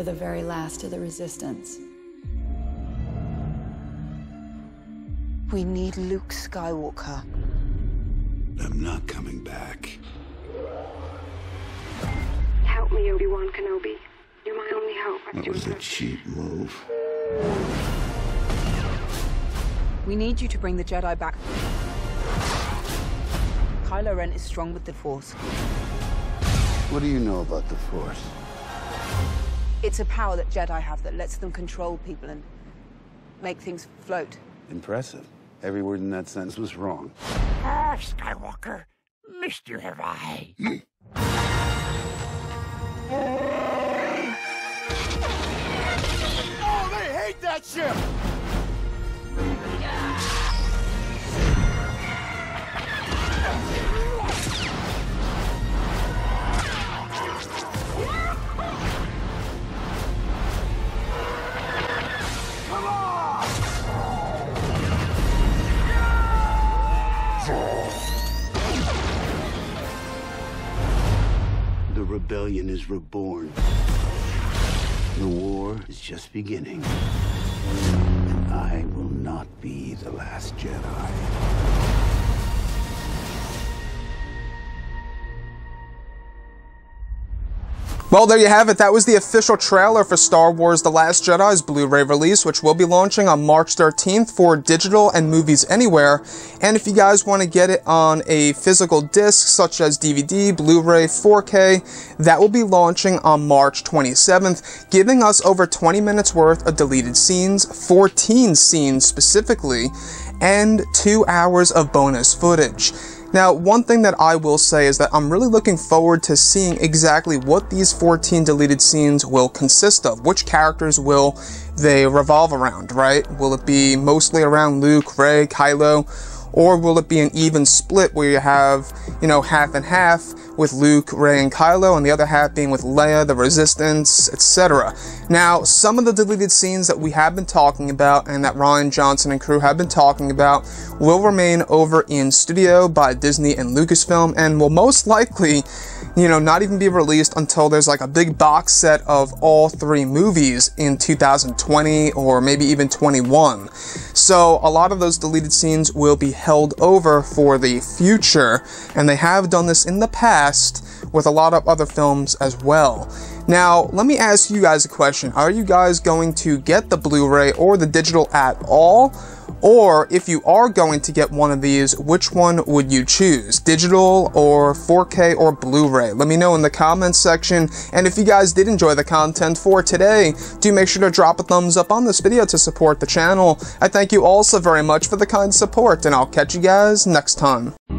were the very last of the Resistance. We need Luke Skywalker. I'm not coming back. Help me, Obi-Wan Kenobi. You're my only hope. That was a cheap move. We need you to bring the Jedi back. Kylo Ren is strong with the Force. What do you know about the Force? It's a power that Jedi have that lets them control people and make things float. Impressive. Every word in that sentence was wrong. Ah, Skywalker, missed you have I. Oh, they hate that ship! The rebellion is reborn. The war is just beginning. And I will not be the last Jedi. Well, there you have it. That was the official trailer for Star Wars The Last Jedi's Blu-ray release, which will be launching on March 13th for digital and Movies Anywhere. And if you guys want to get it on a physical disc, such as DVD, Blu-ray, 4K, that will be launching on March 27th, giving us over 20 minutes worth of deleted scenes, 14 scenes specifically, and 2 hours of bonus footage. Now, one thing that I will say is that I'm really looking forward to seeing exactly what these 14 deleted scenes will consist of. Which characters will they revolve around, right? Will it be mostly around Luke, Rey, Kylo? Or will it be an even split where you have, you know, half and half with Luke, Rey, and Kylo, and the other half being with Leia, the Resistance, etc. Now, some of the deleted scenes that we have been talking about and that Rian Johnson and crew have been talking about will remain over in studio by Disney and Lucasfilm and will most likely, you know, not even be released until there's like a big box set of all three movies in 2020 or maybe even 21. So a lot of those deleted scenes will be held over for the future, and they have done this in the past with a lot of other films as well. Now, let me ask you guys a question. Are you guys going to get the Blu-ray or the digital at all? Or if you are going to get one of these, which one would you choose? Digital or 4K or Blu-ray? Let me know in the comments section. And if you guys did enjoy the content for today, do make sure to drop a thumbs up on this video to support the channel. I thank you also very much for the kind support, and I'll catch you guys next time.